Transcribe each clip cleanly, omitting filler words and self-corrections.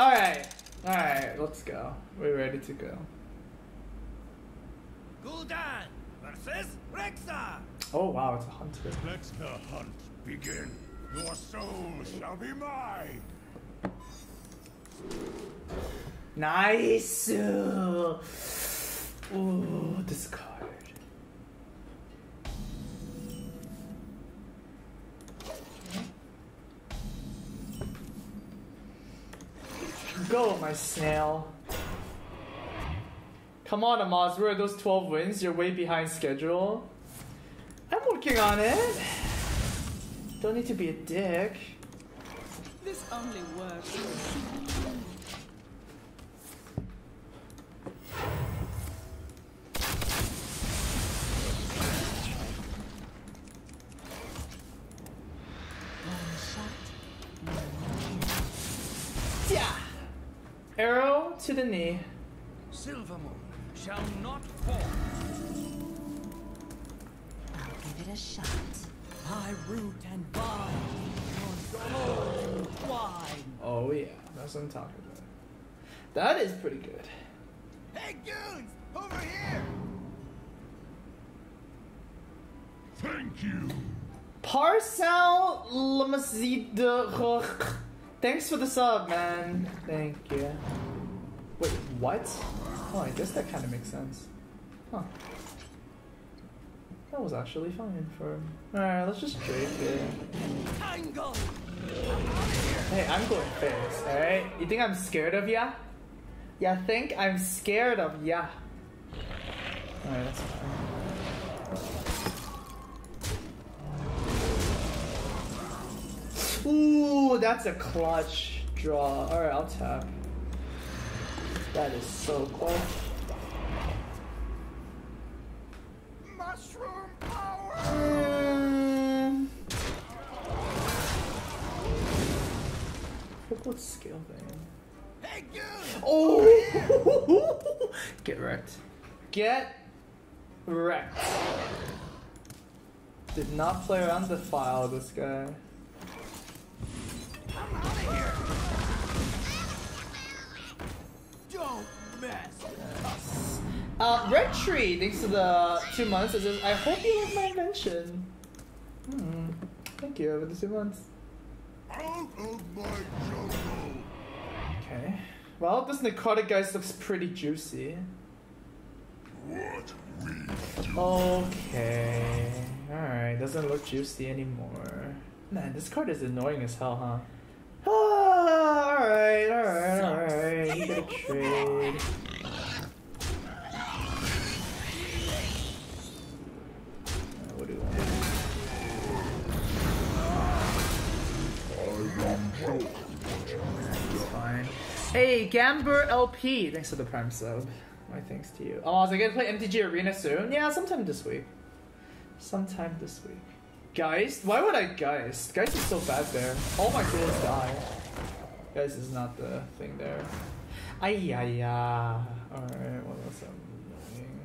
All right, let's go. We're ready to go. Gul'dan versus Rexxar. Oh wow, it's a hunter. Let the hunt begin. Your soul shall be mine. Nice. Ooh, discard. Go, my snail. Come on, Amaz. Where are those 12 wins? You're way behind schedule. I'm working on it. Don't need to be a dick. This only works. Arrow to the knee. Silvermoon shall not fall. I'll give it a shot. I root and bind. Oh yeah, that's what I'm talking about. That is pretty good. Hey goons, over here! Thank you. Parcel Lamazide. Thanks for the sub, man. Thank you. Wait, what? Oh, I guess that kind of makes sense. Huh. That was actually fine for... Alright, let's just trade it. Hey, I'm going first, alright? You think I'm scared of ya? Ya think I'm scared of ya? Alright, that's fine. Ooh, that's a clutch draw. Alright, I'll tap. That is so cool. Mushroom power! What skill thing? Hey, you! Oh! Get wrecked. Get wrecked. Did not play around the file, this guy. I'm out of here. Don't mess. Yes. Red Tree, thanks to the 2 months. It says, I hope you like my invention. Thank you over the 2 months. Out of my jungle. Okay. Well, this necrotic guy looks pretty juicy. What we do. Okay. Alright, doesn't look juicy anymore. Man, this card is annoying as hell, huh? Ah, alright. You gotta trade. What do you want? That's fine. Hey, Gamber LP! Thanks for the Prime sub. My thanks to you. Oh, is I gonna play MTG Arena soon? Yeah, sometime this week. Geist? Why would I Geist? Geist is so bad there. All my kills die. Geist is not the thing there. Alright, what else am I doing?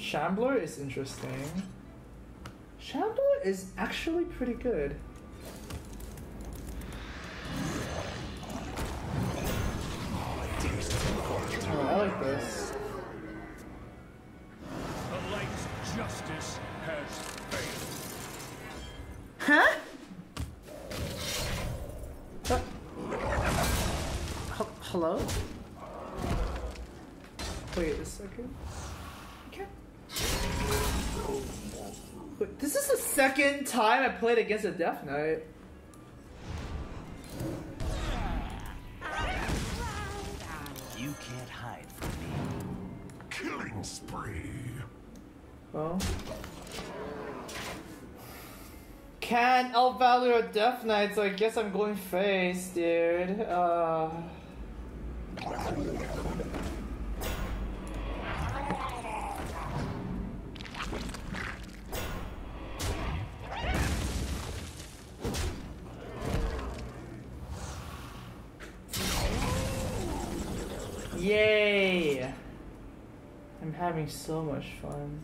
Shambler is interesting. Shambler is actually pretty good. Oh, I like this. The light's justice has... Huh? Hello? Wait a second. Okay. Wait, this is the second time I played against a Death Knight. You can't hide from me. Killing spree. Oh. Can't outvalue a Death Knight, so I guess I'm going face, dude. Yay! I'm having so much fun.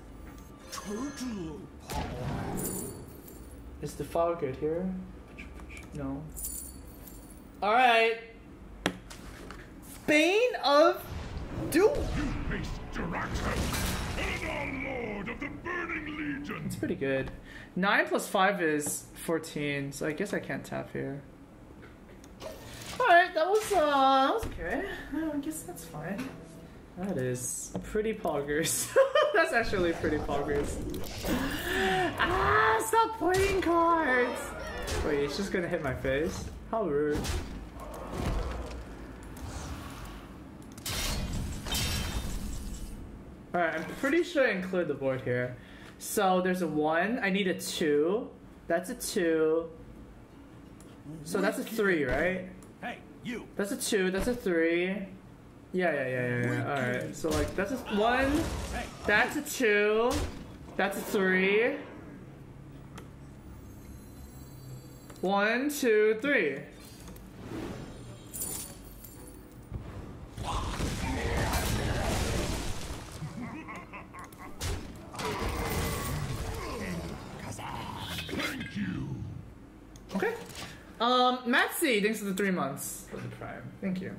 Total power. Is the file good here? No. All right. Bane of Doom. You face Jiracha, Eternal Lord of the Burning Legion. It's pretty good. 9 plus 5 is 14, so I guess I can't tap here. All right, that was okay. I guess that's fine. That is pretty poggers. That's actually pretty poggers. Ah, stop playing cards! Wait, it's just gonna hit my face? How rude. Alright, I'm pretty sure I can clear the board here. So there's a 1, I need a 2. That's a 2. So that's a 3, right? Hey, you! That's a 2, that's a 3. Yeah. Alright, so like that's a 1, that's a 2, that's a 3. 1, 2, 3. Thank you. Okay. Matsy, thanks for the 3 months for the prime. Thank you.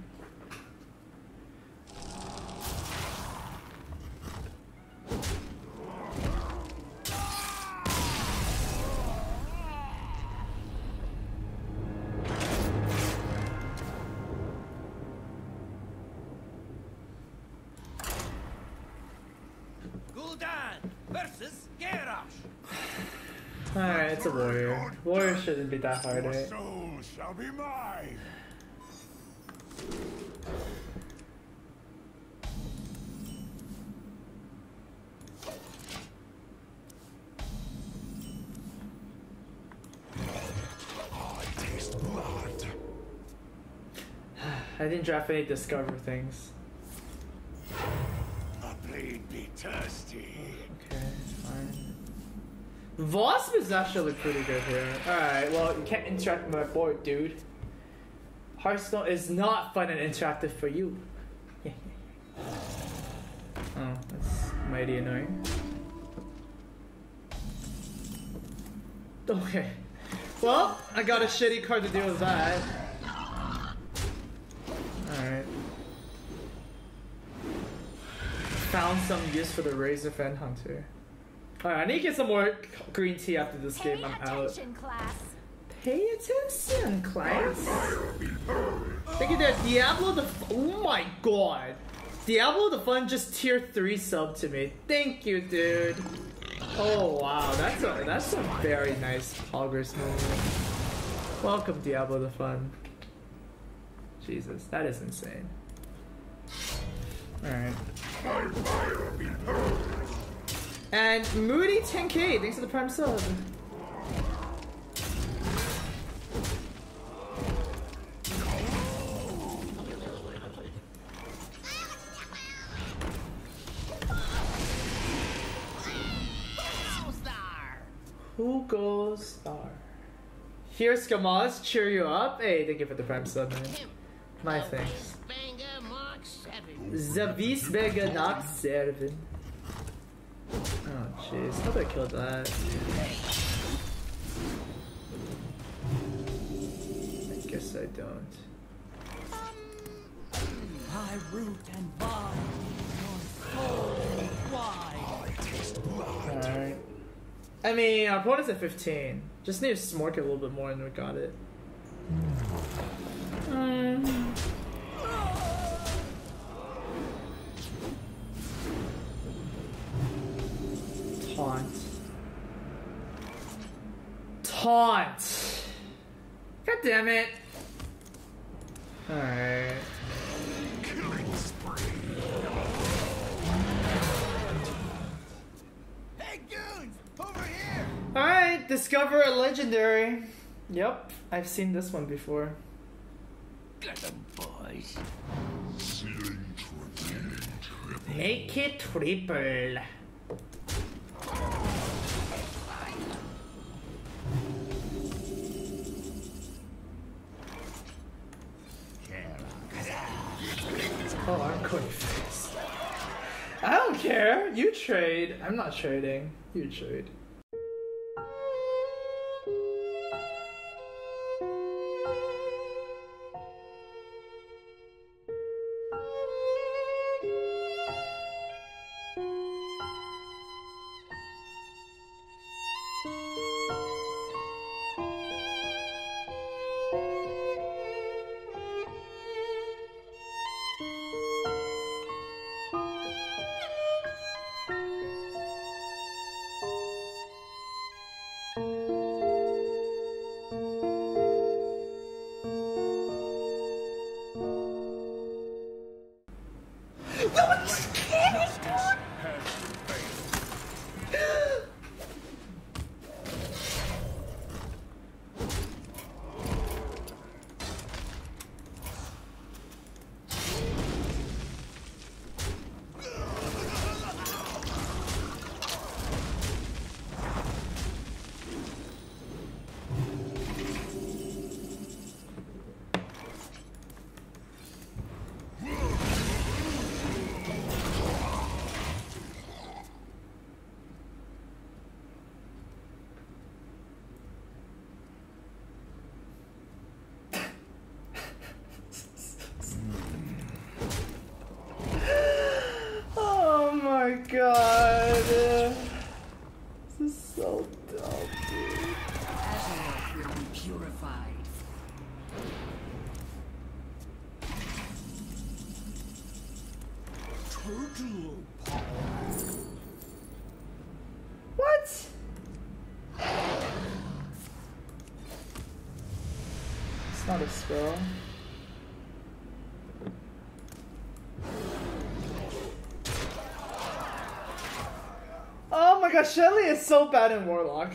Alright, it's a warrior. Warrior shouldn't be that hard, right? Your soul shall be mine. Oh, I taste blood. I didn't draft any discover things. The blade be thirsty. Okay, fine. Wasp is actually pretty good here. Alright, well, you can't interact with my board, dude. Hearthstone is not fun and interactive for you. Oh, that's mighty annoying. Okay. Well, I got a shitty card to deal with that. Alright. Found some use for the Razorfen Hunter. Alright, I need to get some more green tea after this game. I'm out. Pay attention, class. Thank you there. Diablo the Fun. Oh my god. Diablo the Fun just tier 3 sub to me. Thank you, dude. Oh wow, that's a very nice progress moment. Welcome, Diablo the Fun. Jesus, that is insane. Alright. And Moody 10K, thanks for the prime sub. Who goes star? Here's Gamaz, cheer you up. Hey, thank you for the prime sub, man. My thanks. Zavis Bega Nox 7. Oh jeez, how did I kill that? I guess I don't. I root and bind your soul wide. Alright. I mean, our opponent's at 15. Just need to smork it a little bit more and we got it. Taunt. God damn it. Alright. Hey goons, over here. Alright, discover a legendary. Yep, I've seen this one before. Get 'em, boys. Make it triple. Oh, I'm going first. I don't care. You trade. I'm not trading. You trade. Spell. Oh my gosh, Shelly is so bad in Warlock.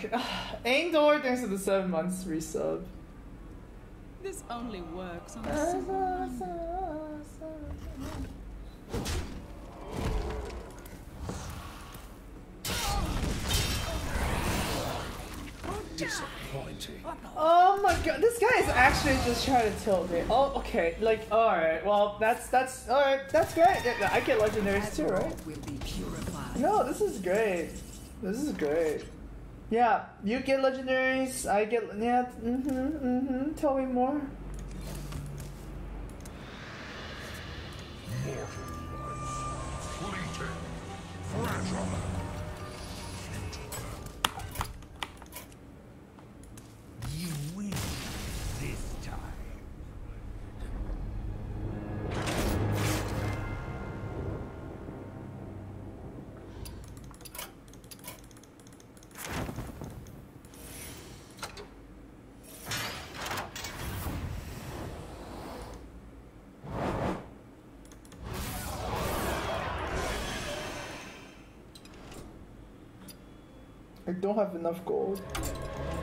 Angdor, thanks for the 7 months resub. This only works on disappointing. Oh my god, this guy is actually just trying to tilt me. Oh, okay, like, alright, well, that's, alright, that's great. I get legendaries too, right? No, this is great. This is great. Yeah, you get legendaries, I get, yeah, tell me more. I don't have enough gold.